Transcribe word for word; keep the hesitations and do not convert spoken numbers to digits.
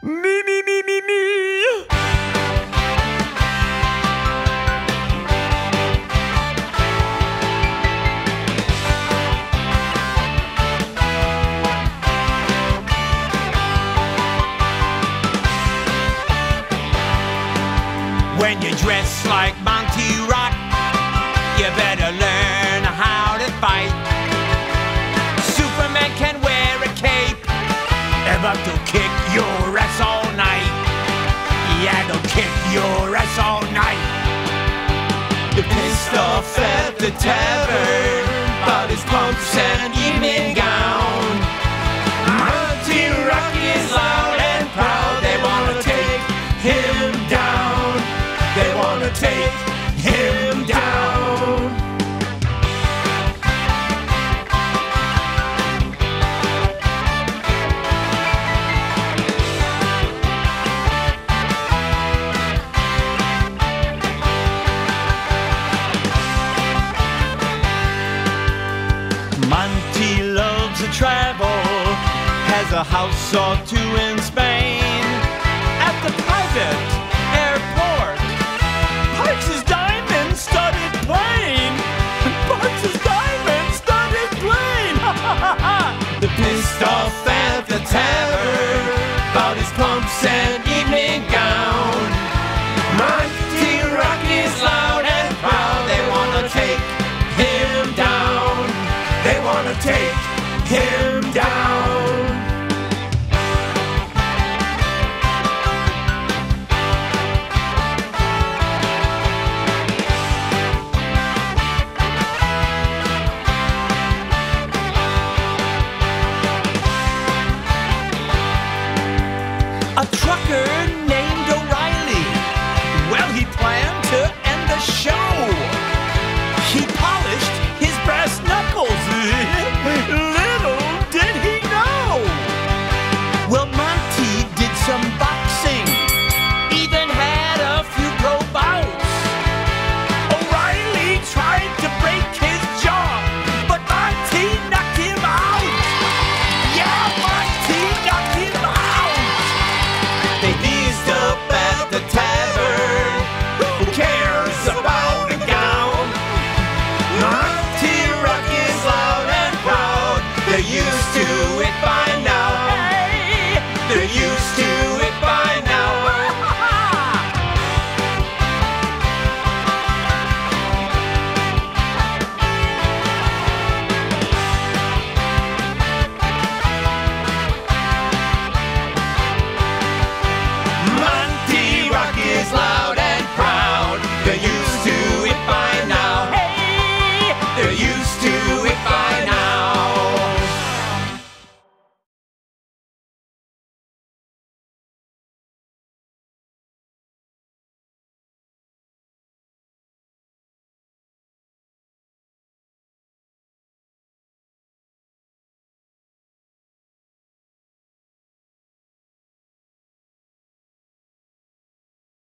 Me, me, me, me, me. When you dress like Monty Rock, you better learn how to fight. Superman can wear a cape, but they'll kick your ass all night. Yeah, they'll kick your ass all night. You're pissed off at the tavern about his pumps and evening gown. Monty Rock is loud and proud. They wanna take him down. They wanna take him down. Monty loves to travel, has a house or two in Spain. At the private airport, parks his diamond-studded plane. Parks his diamond-studded plane. They're pissed off at the tavern about his pumps and evening gown. Monty Rock is loud and proud. They wanna take him down. They wanna take him down. A trucker named O'Reilly, well, he planned to end the show.